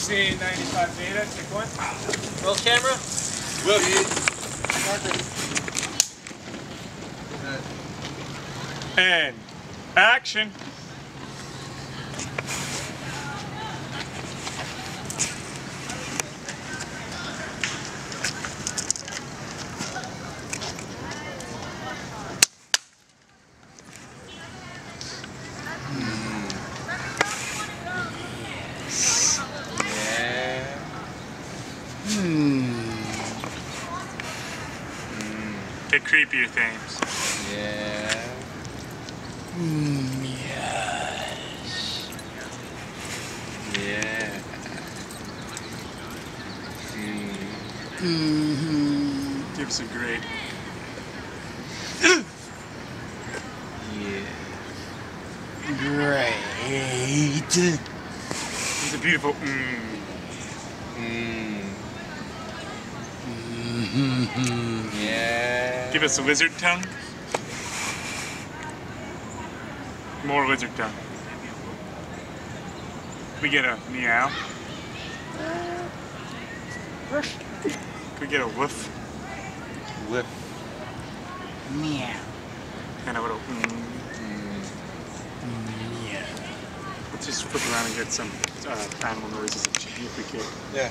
C95 Beta, take one. Roll camera. Will you? And action. The creepier things. Yeah. Yes. Yeah. Gives a great. Yeah. Great. It's a beautiful. Yeah. Give us a lizard tongue. More lizard tongue. Could we get a meow? Could we get a woof? Woof. Meow. And a little meow. Let's just flip around and get some animal noises if we could. Yeah.